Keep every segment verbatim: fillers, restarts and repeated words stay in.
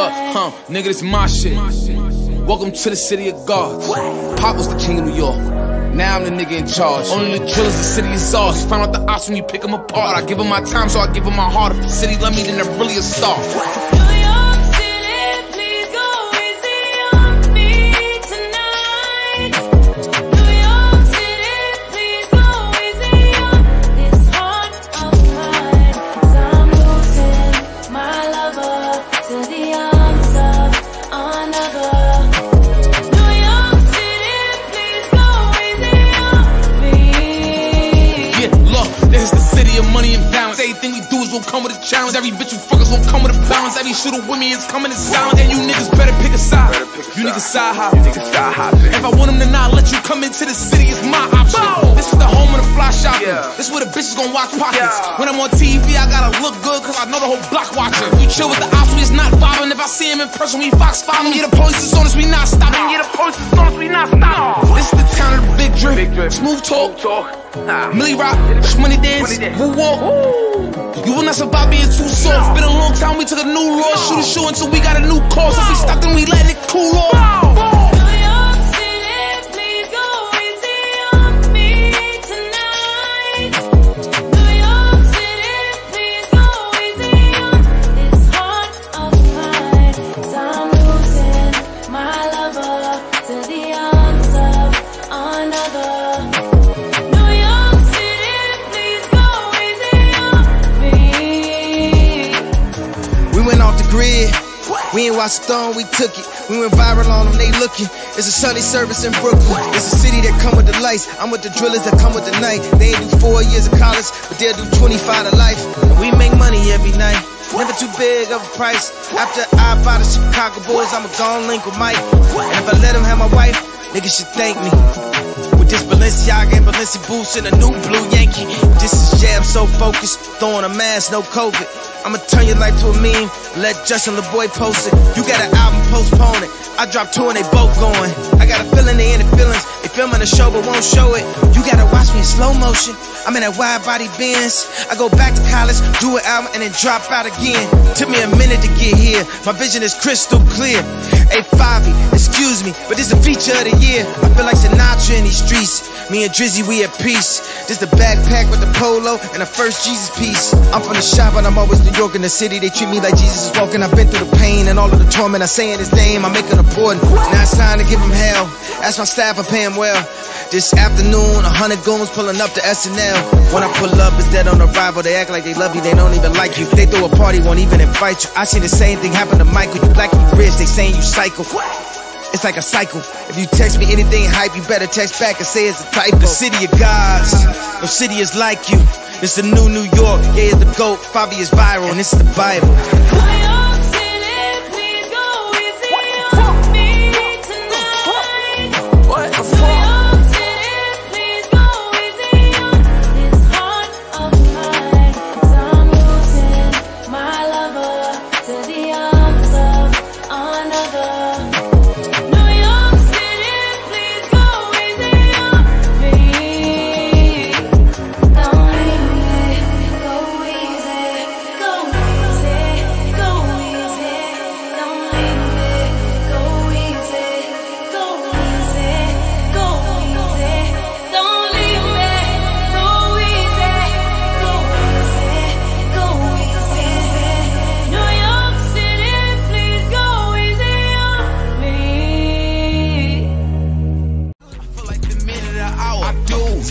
up, huh? Nigga, this my shit. Welcome to the City of Gods. Pop was the king of New York. Now I'm the nigga in charge. Only the drillers, the city is ours. Find out the odds when you pick them apart. I give them my time, so I give them my heart. If the city love me, then I'm really a star. Come with a challenge. Every bitch you fuckers won't come with a balance. Every shooter with me is coming in silence. And you niggas better pick a side. Pick a you niggas side hop. If I want them to not let you come into the city, it's my option. Boom. This is the home of the fly shopping. Yeah. This is where the bitches gon' watch pockets. Yeah. When I'm on T V, I gotta look good, cause I know the whole block watching. You chill with the ops, we is not vibing. If I see him in person, we Fox five. Yeah, the police is on us, we not stopping. Yeah, the police is on us, we not stopping. This is the town of the big drip. Big drip. Smooth talk. Smooth talk. Nah. Milly Rock, Shmoney Dance, Woo Walk. Ooh. You will not survive being too soft. Been a long time, we took a new law. Shoot a shoe until we got a new cause. If we stopped and we let it cool off. We ain't watched Stone, we took it. We went viral on them, they looking. It's a Sunday service in Brooklyn. It's a city that come with the lights. I'm with the drillers that come with the night. They ain't do four years of college, but they'll do twenty-five to life. We make money every night. Never too big of a price. After I buy the Chicago boys, I'm a gone link with Mike. And if I let them have my wife, niggas should thank me. With this Balenciaga and Balenci boots and a new blue Yankee. This is jam, so focused. Throwing a mask, no COVID. I'ma turn your life to a meme, let Justin LaBoy post it. You got an album, postpone it. I dropped two and they both going. I got a feeling they in the feelings. They filming a show but won't show it. You gotta watch me in slow motion. I'm in that wide body Benz. I go back to college, do an album and then drop out again. Took me a minute to get here. My vision is crystal clear. Hey Fivio, excuse me, but this a feature of the year. I feel like Sinatra in these streets. Me and Drizzy, we at peace. This the backpack with the polo and the first Jesus piece. I'm from the shop and I'm always New York in the city. They treat me like Jesus is walking. I've been through the pain and all of the torment. I say in his name, I make it important. Now it's time to give him hell. Ask my staff, I pay him well. This afternoon, a hundred goons pulling up to S N L. When I pull up, it's dead on arrival. They act like they love you, they don't even like you. They throw a party, won't even invite you. I seen the same thing happen to Michael. You black, you rich, they saying you psycho. It's like a cycle. If you text me anything hype, you better text back and say it's a typo. The city of gods, no city is like you. It's the new New York, yeah, it's the GOAT. Fivio is viral, and it's the Bible.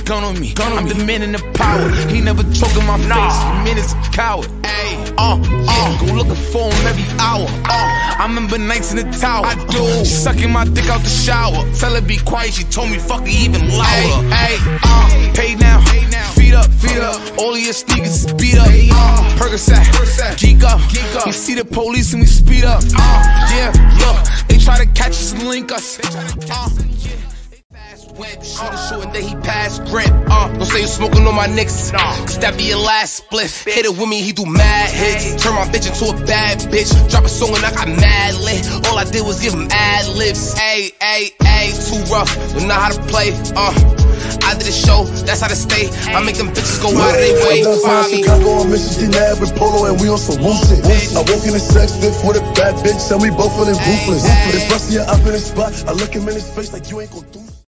Gun on me, gun on I'm me. The man in the power. He never choking my nah. face. The man is a coward. Ayy, uh, uh, go looking for him every hour. Uh, I remember nights in the tower. I do uh, sucking my dick out the shower. Tell her be quiet. She told me fuck her even louder. Ayy, uh, pay now, pay now. Feet up, feet up. All of your sneakers beat up. Uh, Percocet, geek up, geek up. We see the police and we speed up. Uh, yeah, look, they try to catch us and link us. Uh, Web, short and short, and then he passed grip. Uh, don't say you smoking on my nicks, nah. Cause that be your last spliff. Hit it with me, he do mad hits. Turn my bitch into a bad bitch. Drop a song and I got mad lit. All I did was give him ad libs. Ay, ay, ay, too rough, don't know how to play. Uh, I after the show, that's how to stay. I make them bitches go out of their way. I'm outside Chicago, I'm Michigan Avenue with Polo, and we on some woo shit. I walk in the sex lift with a bad bitch, and we both feeling ruthless. But it's busting up in the spot, I look him in his face like you ain't gon' do.